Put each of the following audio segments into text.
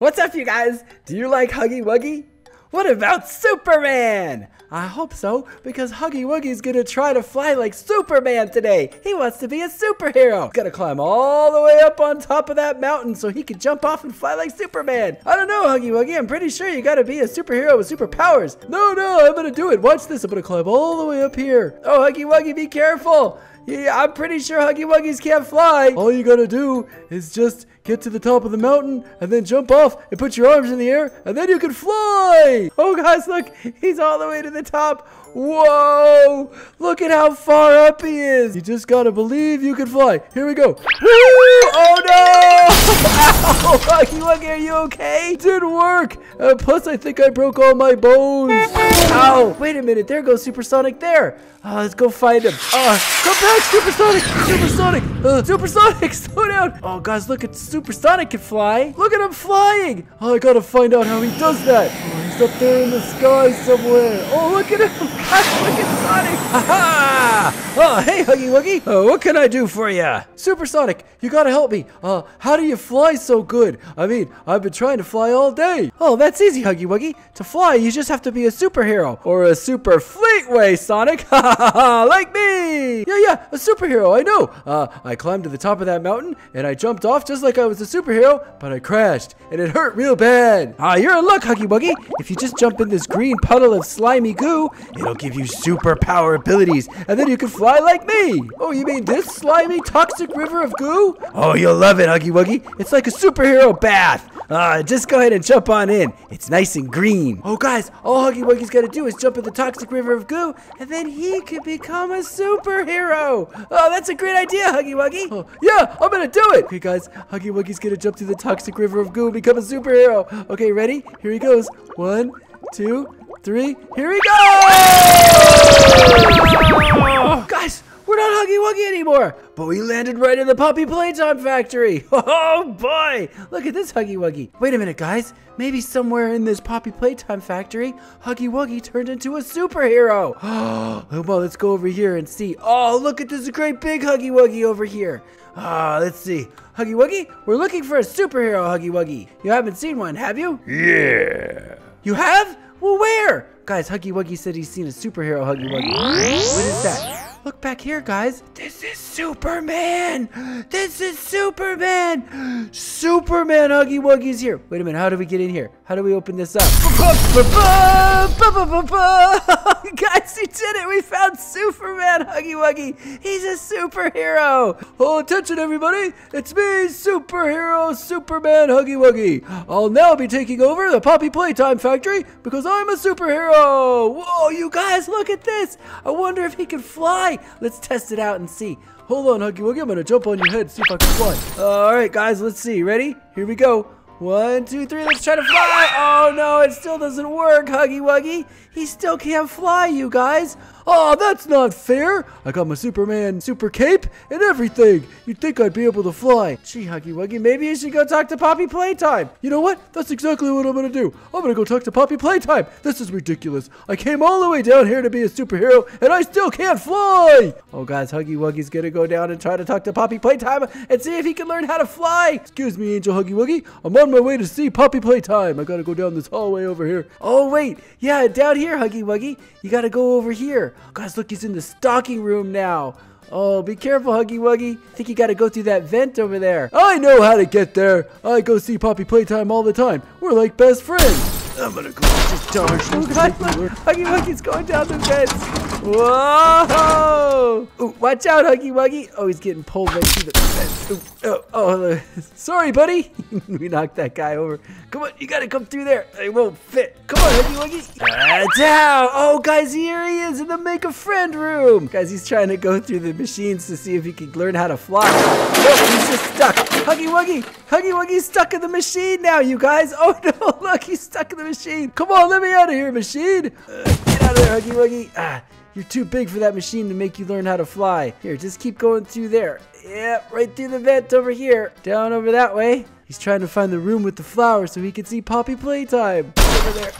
What's up, you guys? Do you like Huggy Wuggy? What about Superman? I hope so, because Huggy Wuggy's gonna try to fly like Superman today. He wants to be a superhero. He's gotta climb all the way up on top of that mountain so he can jump off and fly like Superman. I don't know, Huggy Wuggy. I'm pretty sure you gotta be a superhero with superpowers. No, I'm gonna do it. Watch this. I'm gonna climb all the way up here. Oh, Huggy Wuggy, be careful. Yeah, I'm pretty sure Huggy Wuggies can't fly. All you gotta do is just get to the top of the mountain and then jump off and put your arms in the air and then you can fly. Oh guys, look, he's all the way to the top. Whoa, look at how far up he is. You just gotta believe you can fly. Here we go. Woo! Oh no! Ow, Huggy Wuggy, are you okay? It didn't work. Plus, I think I broke all my bones. Ow, wait a minute. There goes Super Sonic there. Let's go find him. Come back. Supersonic! Supersonic! Supersonic! Slow down! Oh, guys, look at Supersonic can fly! Look at him flying! Oh, I gotta find out how he does that! Oh, he's up there in the sky somewhere! Oh, look at him! Gosh, look at Sonic! Ha-ha! Oh, hey, Huggy Wuggy! What can I do for ya? Supersonic, you gotta help me! How do you fly so good? I mean, I've been trying to fly all day! Oh, that's easy, Huggy Wuggy! To fly, you just have to be a superhero! Or a super Fleetway Sonic! Ha-ha-ha! Like me! Yeah! A superhero, I know. I climbed to the top of that mountain and I jumped off just like I was a superhero, but I crashed and it hurt real bad. You're in luck, Huggy Wuggy. If you just jump in this green puddle of slimy goo, it'll give you superpower abilities and then you can fly like me. Oh, you mean this slimy toxic river of goo? Oh, you'll love it, Huggy Wuggy. It's like a superhero bath. Just go ahead and jump on in. It's nice and green. Oh, guys, all Huggy Wuggy's got to do is jump in the toxic river of goo and then he can become a superhero. Oh, that's a great idea, Huggy Wuggy. Oh, yeah, I'm gonna do it. Okay, guys, Huggy Wuggy's gonna jump through the toxic river of goo and become a superhero. Okay, ready? Here he goes. 1, 2, 3. Here we go! Oh, guys, we're not Huggy Wuggy anymore, but we landed right in the Poppy Playtime Factory. Oh, boy. Look at this, Huggy Wuggy. Wait a minute, guys. Maybe somewhere in this Poppy Playtime Factory, Huggy Wuggy turned into a superhero. Oh, well, let's go over here and see. Oh, look at this great big Huggy Wuggy over here. Let's see. Huggy Wuggy, we're looking for a superhero, Huggy Wuggy. You haven't seen one, have you? Yeah. You have? Well, where? Guys, Huggy Wuggy said he's seen a superhero, Huggy Wuggy. What is that? Look back here, guys. This is Superman. This is Superman. Superman Huggy Wuggy's here. Wait a minute. How do we get in here? How do we open this up? Guys, we did it. We found Superman Huggy Wuggy. He's a superhero. Oh, attention, everybody. It's me, superhero Superman Huggy Wuggy. I'll now be taking over the Poppy Playtime Factory because I'm a superhero. Whoa, you guys, look at this. I wonder if he can fly. Let's test it out and see. Hold on, Huggy Wuggy. I'm gonna jump on your head and see if I can fly. All right, guys, let's see. Ready? Here we go. 1, 2, 3. Let's try to fly. Oh no, it still doesn't work, Huggy Wuggy. He still can't fly, you guys. Oh, that's not fair. I got my Superman super cape and everything. You'd think I'd be able to fly. Gee, Huggy Wuggy, maybe you should go talk to Poppy Playtime. You know what? That's exactly what I'm going to do. I'm going to go talk to Poppy Playtime. This is ridiculous. I came all the way down here to be a superhero, and I still can't fly. Oh, guys, Huggy Wuggy's going to go down and try to talk to Poppy Playtime and see if he can learn how to fly. Excuse me, Angel Huggy Wuggy. I'm on my way to see Poppy Playtime. I got to go down this hallway over here. Oh, wait. Yeah, down here, Huggy Wuggy. You got to go over here. Guys, look, he's in the stocking room now. Oh, be careful, Huggy Wuggy. I think you gotta go through that vent over there. I know how to get there. I go see Poppy Playtime all the time. We're like best friends. I'm gonna go discharge. Oh, God, look. Huggy Wuggy's going down the vents. Whoa! Ooh, watch out, Huggy Wuggy. Oh, he's getting pulled right through the vents. Sorry, buddy. We knocked that guy over. Come on, you gotta come through there. It won't fit. Come on, Huggy Wuggy. Down. Oh, guys, here he is in the make a friend room. Guys, he's trying to go through the machines to see if he can learn how to fly. Oh, he's just stuck. Huggy Wuggy. Huggy Wuggy's stuck in the machine now, you guys. Oh, no, look, he's stuck in the machine. Come on, let me out of here, machine. Get out of there, Huggy Wuggy. You're too big for that machine to make you learn how to fly. Here, just keep going through there. Yeah, right through the vent over here. Down over that way. He's trying to find the room with the flowers so he can see Poppy Playtime. Over there.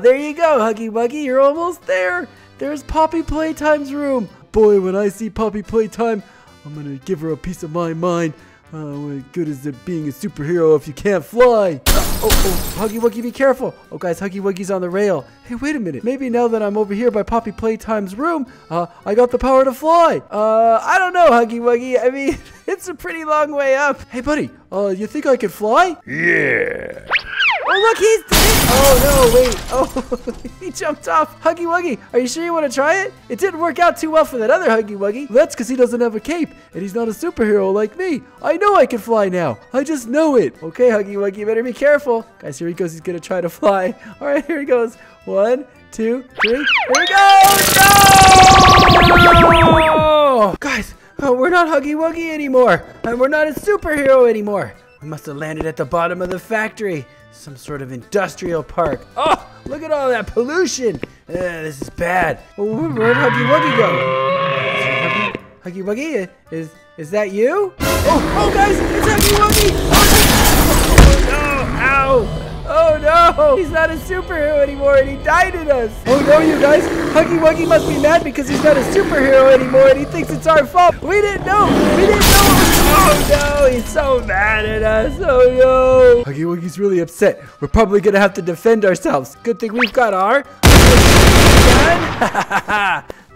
There you go, Huggy Wuggy. You're almost there. There's Poppy Playtime's room. Boy, when I see Poppy Playtime, I'm gonna give her a piece of my mind. What good is it being a superhero if you can't fly? Oh, Huggy Wuggy, be careful. Oh, guys, Huggy Wuggy's on the rail. Hey, wait a minute. Maybe now that I'm over here by Poppy Playtime's room, I got the power to fly. I don't know, Huggy Wuggy. I mean, it's a pretty long way up. Hey, buddy, you think I could fly? Yeah. Oh, look, he's... Oh, no, wait. Oh, he jumped off. Huggy Wuggy, are you sure you want to try it? It didn't work out too well for that other Huggy Wuggy. That's because he doesn't have a cape, and he's not a superhero like me. I know I can fly now. I just know it. Okay, Huggy Wuggy, you better be careful. Guys, here he goes. He's going to try to fly. All right, here he goes. 1, 2, 3. Here we go. No! Guys, we're not Huggy Wuggy anymore, and we're not a superhero anymore. We must have landed at the bottom of the factory. Some sort of industrial park. Oh, look at all that pollution. This is bad. Where'd Huggy Wuggy go? Huggy Wuggy, is that you? Oh, guys, it's Huggy Wuggy. Oh, no, ow. Oh, no, he's not a superhero anymore and he died in us. Oh, no, you guys, Huggy Wuggy must be mad because he's not a superhero anymore and he thinks it's our fault. We didn't know. Oh, no, he's so mad at us. Oh, no. Huggy Wuggy's really upset. We're probably going to have to defend ourselves. Good thing we've got our gun.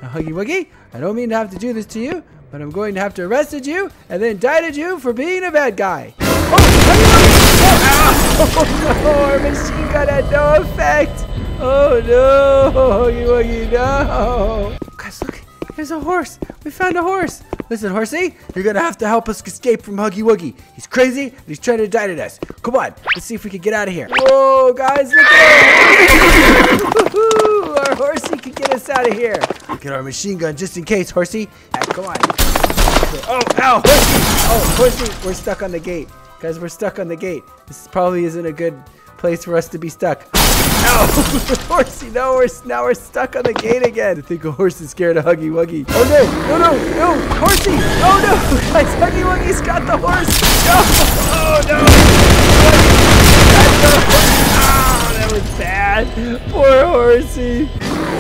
Now, Huggy Wuggy, I don't mean to have to do this to you, but I'm going to have to arrest you and then indict you for being a bad guy. Oh, Huggy Wuggy. Oh no, our machine gun had no effect. Oh no, Huggy Wuggy, no. Guys, look, here's a horse. We found a horse. Listen, horsey, you're gonna have to help us escape from Huggy Wuggy. He's crazy and he's trying to indict us. Come on, let's see if we can get out of here. Whoa, guys, look at it. Our horsey can get us out of here. Get our machine gun just in case, horsey. Right, come on. Oh, ow, horsey. Oh, horsey, we're stuck on the gate. Guys, we're stuck on the gate. This probably isn't a good place for us to be stuck. Ow! Horsey, now we're stuck on the gate again. I think a horse is scared of Huggy Wuggy. Oh, no! No, no, no! Horsey! Oh, no! Guys, Huggy Wuggy's got the horse! No! Oh, no! Oh, that was bad. Poor horsey.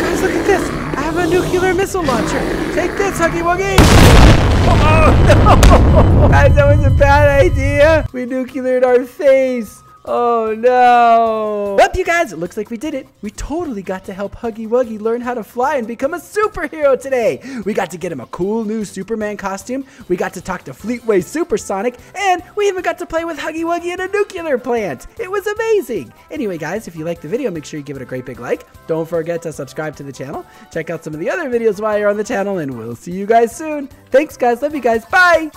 Guys, look at this. I have a nuclear missile launcher. Take this, Huggy Wuggy! Oh no! Guys, that was a bad idea! We nucleared our face! Oh no! Well, you guys, it looks like we did it. We totally got to help Huggy Wuggy learn how to fly and become a superhero today. We got to get him a cool new Superman costume. We got to talk to Fleetway Super Sonic, and we even got to play with Huggy Wuggy in a nuclear plant. It was amazing. Anyway, guys, if you liked the video, make sure you give it a great big like. Don't forget to subscribe to the channel. Check out some of the other videos while you're on the channel, and we'll see you guys soon. Thanks, guys. Love you guys. Bye.